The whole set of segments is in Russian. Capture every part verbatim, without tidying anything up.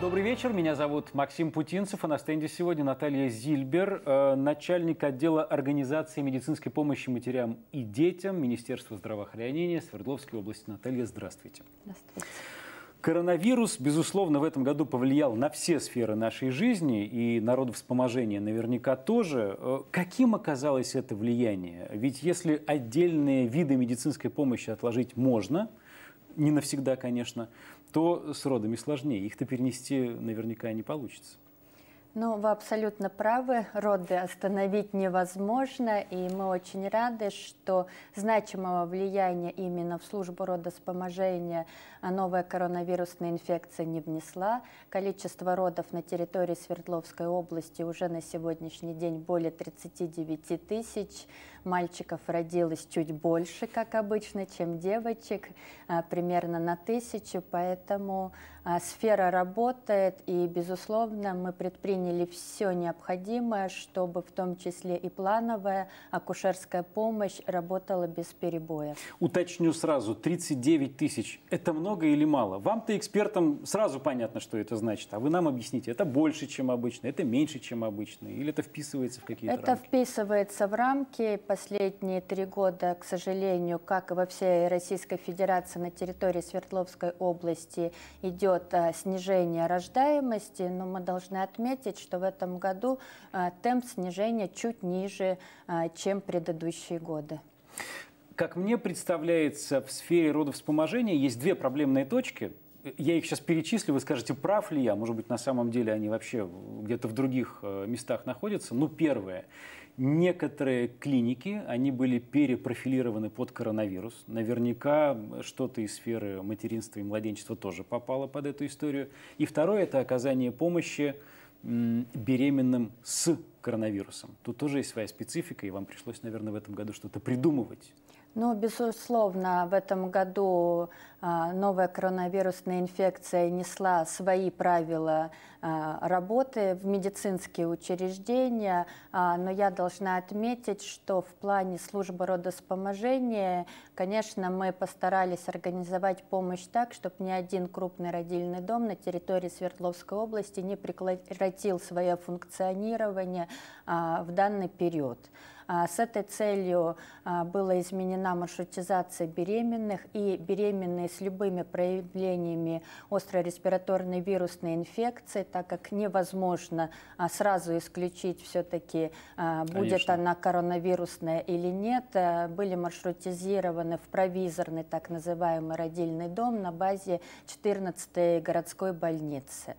Добрый вечер, меня зовут Максим Путинцев, а на стенде сегодня Наталья Зильбер, начальник отдела организации медицинской помощи матерям и детям Министерства здравоохранения Свердловской области. Наталья, здравствуйте. Здравствуйте. Коронавирус, безусловно, в этом году повлиял на все сферы нашей жизни, и народовспоможение наверняка тоже. Каким оказалось это влияние? Ведь если отдельные виды медицинской помощи отложить можно, не навсегда, конечно, то с родами сложнее. Их-то перенести наверняка не получится. Ну, вы абсолютно правы. Роды остановить невозможно. И мы очень рады, что значимого влияния именно в службу родовспоможения новая коронавирусная инфекция не внесла. Количество родов на территории Свердловской области уже на сегодняшний день более тридцати девяти тысяч. Мальчиков родилось чуть больше, как обычно, чем девочек, примерно на тысячу, поэтому сфера работает, и, безусловно, мы предприняли все необходимое, чтобы в том числе и плановая акушерская помощь работала без перебоя. Уточню сразу, тридцать девять тысяч – это много или мало? Вам-то, экспертам, сразу понятно, что это значит, а вы нам объясните, это больше, чем обычно, это меньше, чем обычно, или это вписывается в какие-то рамки? Это вписывается в рамки. Последние три года, к сожалению, как и во всей Российской Федерации, на территории Свердловской области идет снижение рождаемости, но мы должны отметить, что в этом году темп снижения чуть ниже, чем предыдущие годы. Как мне представляется, в сфере родовспоможения есть две проблемные точки. Я их сейчас перечислю, вы скажете, прав ли я, может быть, на самом деле они вообще где-то в других местах находятся. Ну, первое. Некоторые клиники, они были перепрофилированы под коронавирус. Наверняка что-то из сферы материнства и младенчества тоже попало под эту историю. И второе – это оказание помощи беременным с коронавирусом. Тут тоже есть своя специфика, и вам пришлось, наверное, в этом году что-то придумывать. Ну, безусловно, в этом году новая коронавирусная инфекция несла свои правила работы в медицинские учреждения, но я должна отметить, что в плане службы родовспоможения, конечно, мы постарались организовать помощь так, чтобы ни один крупный родильный дом на территории Свердловской области не прекратил свое функционирование в данный период. С этой целью была изменена маршрутизация беременных, и беременные с любыми проявлениями остро-респираторной вирусной инфекции, так как невозможно сразу исключить все-таки, будет Конечно. она коронавирусная или нет, были маршрутизированы в провизорный так называемый родильный дом на базе четырнадцатой городской больницы.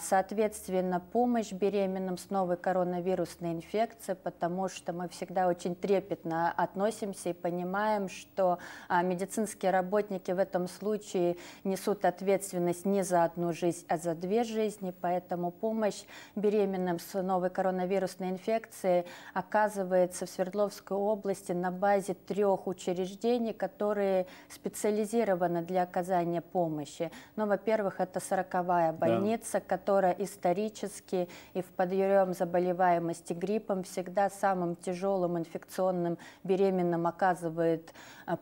Соответственно, помощь беременным с новой коронавирусной инфекцией, потому что мы всегда очень трепетно относимся и понимаем, что медицинские работники в этом случае несут ответственность не за одну жизнь, а за две жизни. Поэтому помощь беременным с новой коронавирусной инфекцией оказывается в Свердловской области на базе трех учреждений, которые специализированы для оказания помощи. Ну, во-первых, это сороковая больница, которая исторически и в подъем заболеваемости гриппом всегда самым тяжелым инфекционным беременным оказывает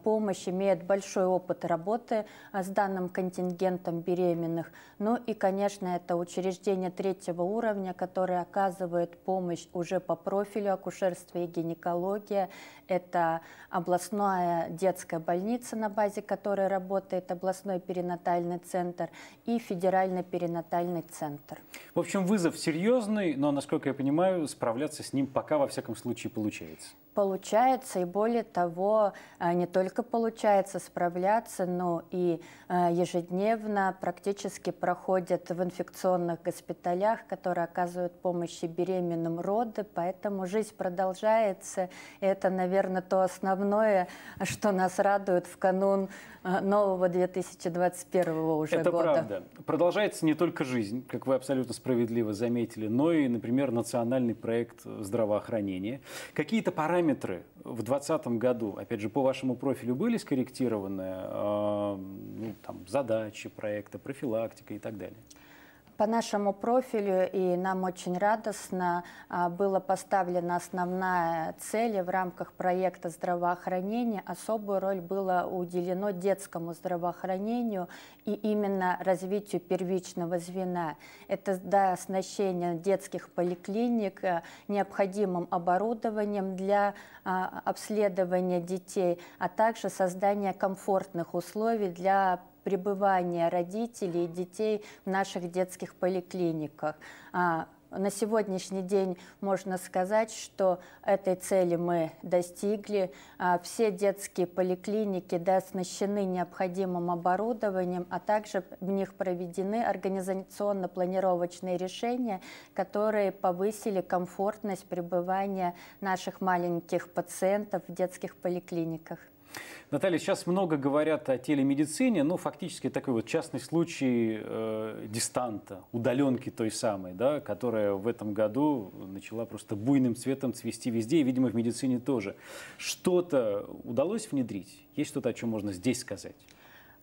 помощь, имеет большой опыт работы с данным контингентом беременных. Ну и, конечно, это учреждение третьего уровня, которое оказывает помощь уже по профилю акушерства и гинекология. Это областная детская больница, на базе которой работает областной перинатальный центр и федеральный перинатальный центр. В общем, вызов серьезный, но, насколько я понимаю, справляться с ним пока, во всяком случае, получается. Получается, и более того, не только получается справляться, но и ежедневно практически проходят в инфекционных госпиталях, которые оказывают помощь беременным роды, поэтому жизнь продолжается. И это, наверное, то основное, что нас радует в канун нового две тысячи двадцать первого уже это года. Это правда. Продолжается не только жизнь, как вы абсолютно справедливо заметили, но и, например, национальный проект здравоохранения. Какие-то параметры Параметры в двадцатом году, опять же, по вашему профилю были скорректированы, э, ну, там, задачи проекта, профилактика и так далее? По нашему профилю, и нам очень радостно, была поставлена основная цель в рамках проекта здравоохранения. Особую роль было уделено детскому здравоохранению и именно развитию первичного звена. Это да, оснащение детских поликлиник необходимым оборудованием для обследования детей, а также создание комфортных условий для пребывания родителей и детей в наших детских поликлиниках. На сегодняшний день можно сказать, что этой цели мы достигли. Все детские поликлиники дооснащены необходимым оборудованием, а также в них проведены организационно-планировочные решения, которые повысили комфортность пребывания наших маленьких пациентов в детских поликлиниках. Наталья, сейчас много говорят о телемедицине, но фактически такой вот частный случай э, дистанта, удаленки той самой, да, которая в этом году начала просто буйным цветом цвести везде, и, видимо, в медицине тоже. Что-то удалось внедрить? Есть что-то, о чем можно здесь сказать?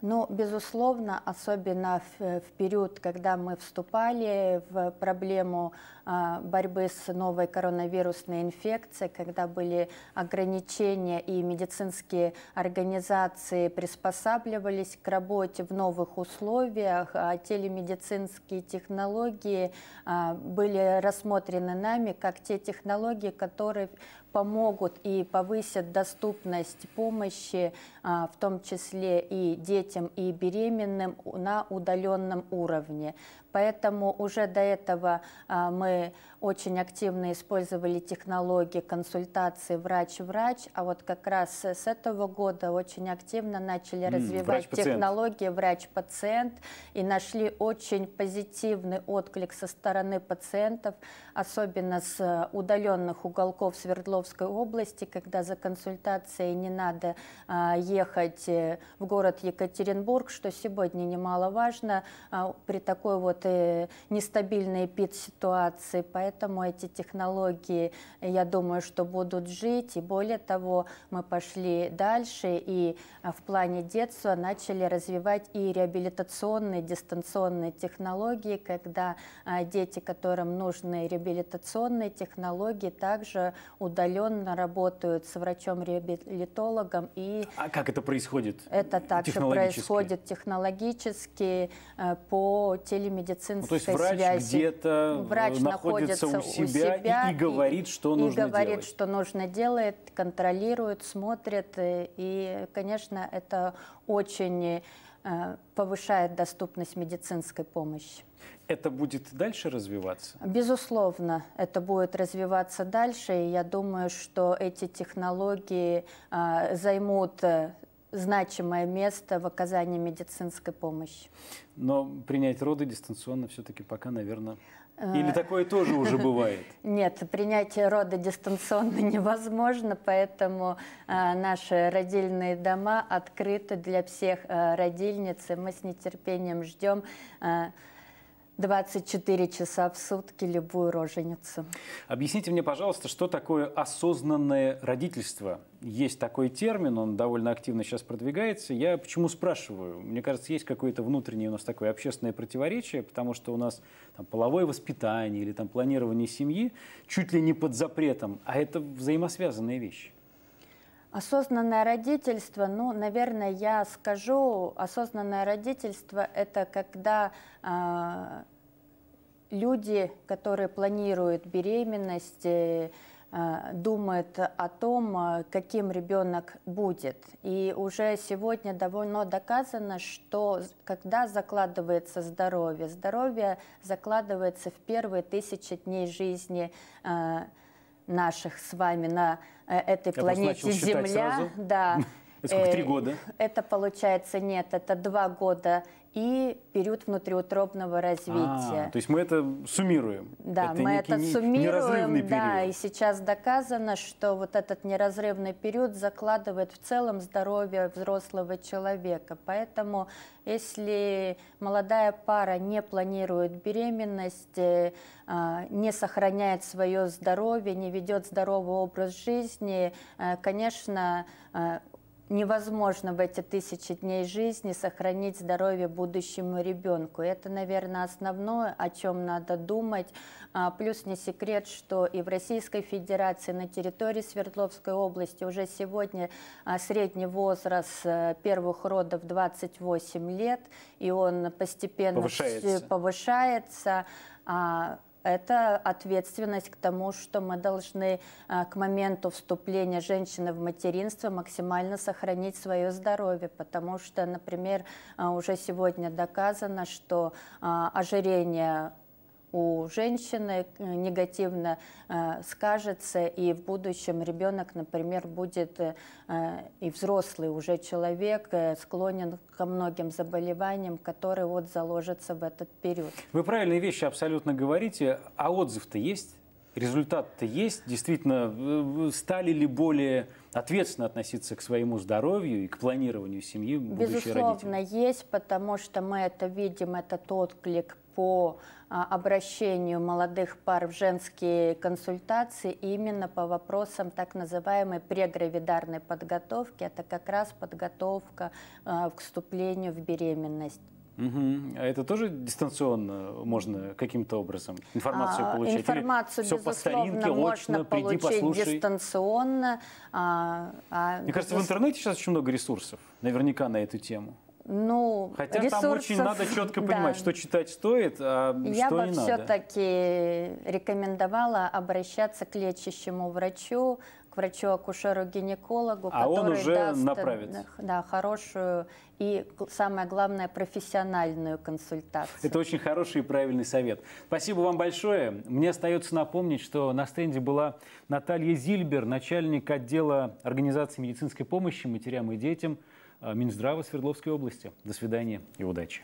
Ну, безусловно, особенно в, в период, когда мы вступали в проблему а, борьбы с новой коронавирусной инфекцией, когда были ограничения и медицинские организации приспосабливались к работе в новых условиях, а телемедицинские технологии а, были рассмотрены нами как те технологии, которые помогут и повысят доступность помощи, а, в том числе и детям, и беременным на удаленном уровне. Поэтому уже до этого мы очень активно использовали технологии консультации врач-врач, а вот как раз с этого года очень активно начали развивать врач-пациент. технологии врач-пациент и нашли очень позитивный отклик со стороны пациентов, особенно с удаленных уголков Свердловской области, когда за консультацией не надо ехать в город Екатеринбург, что сегодня немаловажно при такой вот нестабильной эпид-ситуации, поэтому эти технологии, я думаю, что будут жить, и более того, мы пошли дальше, и в плане детства начали развивать и реабилитационные, дистанционные технологии, когда дети, которым нужны реабилитационные технологии, также удаленно работают с врачом-реабилитологом. И а как это происходит? Это также происходит технологически по телемедицине. Ну, то есть врач где-то находится у себя, у себя и, и говорит, что и нужно говорит, делать. что нужно делает, контролирует, смотрит. И, конечно, это очень повышает доступность медицинской помощи. Это будет дальше развиваться? Безусловно, это будет развиваться дальше. И я думаю, что эти технологии займут значимое место в оказании медицинской помощи. Но принять роды дистанционно все-таки пока, наверное... Или такое тоже уже бывает? Нет, принять роды дистанционно невозможно, поэтому наши родильные дома открыты для всех родильниц, и мы с нетерпением ждем двадцать четыре часа в сутки любую роженицу. Объясните мне, пожалуйста, что такое осознанное родительство? Есть такой термин, он довольно активно сейчас продвигается. Я почему спрашиваю? Мне кажется, есть какое-то внутреннее у нас такое общественное противоречие, потому что у нас там, половое воспитание или там, планирование семьи чуть ли не под запретом, а это взаимосвязанные вещи. Осознанное родительство, ну, наверное, я скажу, осознанное родительство – это когда э, люди, которые планируют беременность, э, думают о том, каким ребенок будет. И уже сегодня давно доказано, что когда закладывается здоровье, здоровье закладывается в первые тысячи дней жизни э, наших с вами на этой Я планете Земля. Да. Это сколько, три года? Это получается, нет, это два года и период внутриутробного развития. А, то есть мы это суммируем? Да, это мы некий, это суммируем, да, и сейчас доказано, что вот этот неразрывный период закладывает в целом здоровье взрослого человека. Поэтому если молодая пара не планирует беременность, не сохраняет свое здоровье, не ведет здоровый образ жизни, конечно, невозможно в эти тысячи дней жизни сохранить здоровье будущему ребенку. Это, наверное, основное, о чем надо думать. Плюс не секрет, что и в Российской Федерации на территории Свердловской области уже сегодня средний возраст первых родов двадцать восемь лет, и он постепенно повышается. повышается. Это ответственность к тому, что мы должны к моменту вступления женщины в материнство максимально сохранить свое здоровье, потому что, например, уже сегодня доказано, что ожирение у женщины негативно скажется, и в будущем ребенок, например, будет и взрослый уже человек, склонен ко многим заболеваниям, которые вот заложатся в этот период. Вы правильные вещи абсолютно говорите, а отзыв-то есть? Результат-то есть? Действительно, стали ли более ответственно относиться к своему здоровью и к планированию семьи будущих родителей? Безусловно, есть, потому что мы это видим, этот отклик по обращению молодых пар в женские консультации именно по вопросам так называемой прегравидарной подготовки. Это как раз подготовка к вступлению в беременность. Угу. А это тоже дистанционно можно каким-то образом информацию получить? Информацию, все безусловно, по старинке, можно очно, получить, приди, послушай. Дистанционно. А, а, Мне кажется, в интернете сейчас очень много ресурсов, наверняка, на эту тему. Ну, хотя ресурсов, там очень надо четко понимать, да, что читать стоит, а я что не надо. Я бы все-таки рекомендовала обращаться к лечащему врачу, к врачу-акушеру-гинекологу, а который он уже даст направит. Да, хорошую и, самое главное, профессиональную консультацию. Это очень хороший и правильный совет. Спасибо вам большое. Мне остается напомнить, что на стенде была Наталья Зильбер, начальник отдела организации медицинской помощи матерям и детям Минздрава Свердловской области. До свидания и удачи.